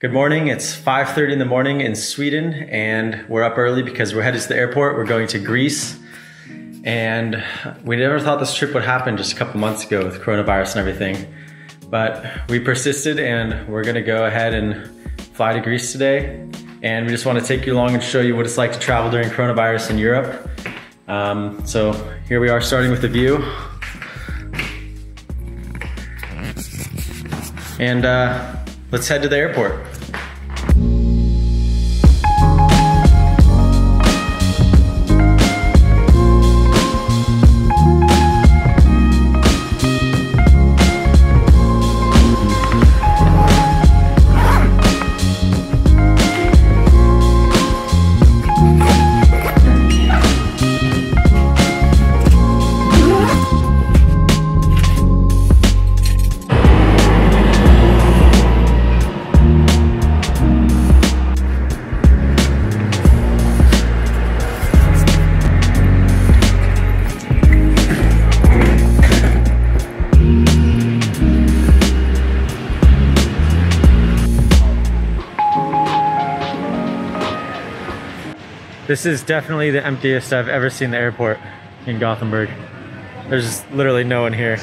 Good morning, it's 5:30 in the morning in Sweden and we're up early because we're headed to the airport. We're going to Greece and we never thought this trip would happen just a couple months ago with coronavirus and everything. But we persisted and we're gonna go ahead and fly to Greece today. And we just wanna take you along and show you what it's like to travel during coronavirus in Europe. So here we are starting with the view. And let's head to the airport. This is definitely the emptiest I've ever seen the airport in Gothenburg. There's just literally no one here.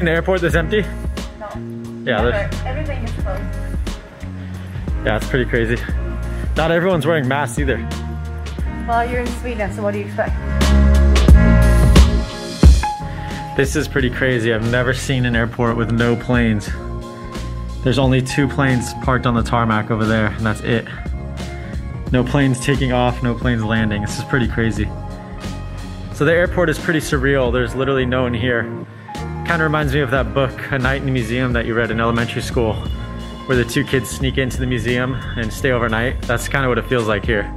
An airport that's empty? No. Yeah. Everything is closed. Yeah, it's pretty crazy. Not everyone's wearing masks either. Well, you're in Sweden, so what do you expect? This is pretty crazy. I've never seen an airport with no planes. There's only two planes parked on the tarmac over there, and that's it. No planes taking off, no planes landing. This is pretty crazy. So the airport is pretty surreal. There's literally no one here. Kind of reminds me of that book, A Knight in the Museum, that you read in elementary school, where the two kids sneak into the museum and stay overnight. That's kind of what it feels like here.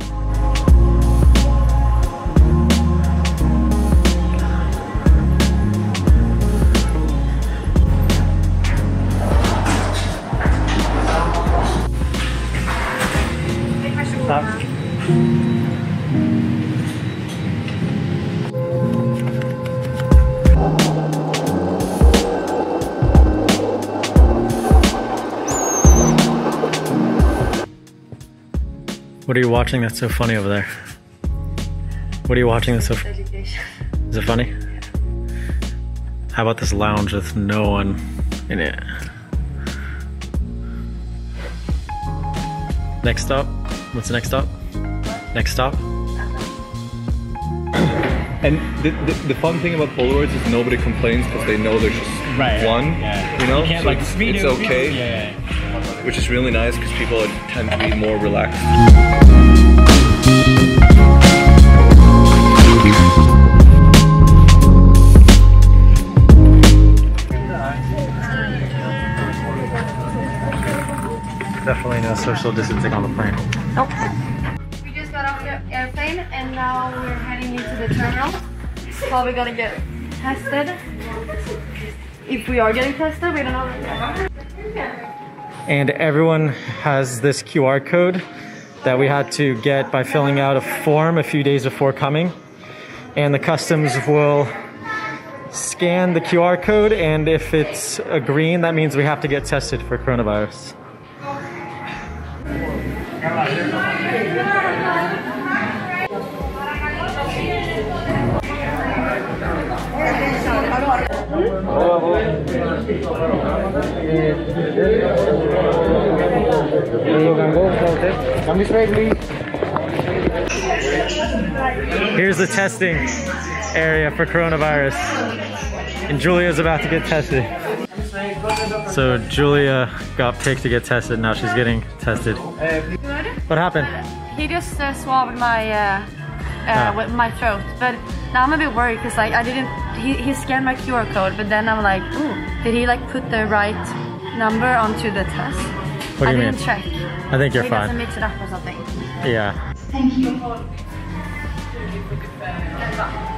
What are you watching that's so funny over there? What are you watching that's so funny? Is it funny? How about this lounge with no one in it? Next stop? What's the next stop? Next stop? And the fun thing about Polaroids is nobody complains because they know there's just one, you know? You can't, so like, it's okay. Which is really nice because people tend to be more relaxed. Definitely no social distancing on the plane. Nope. We just got off the airplane and now we're heading into the terminal. Probably gonna get tested. If we are getting tested, we don't know. And everyone has this QR code that we had to get by filling out a form a few days before coming. And the customs will scan the QR code, and if it's a green, that means we have to get tested for coronavirus. Here's the testing area for coronavirus, and Julia's about to get tested. So Julia got picked to get tested, now she's getting tested. What happened? He just swabbed my with my throat, but now I'm a bit worried because like I didn't. He scanned my QR code, but then I'm like, ooh, did he like put the right number onto the test? What do you mean? I didn't check. I think you're fine. He doesn't mix it up or something. Yeah. Thank you.